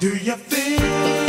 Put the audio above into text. Do you feel?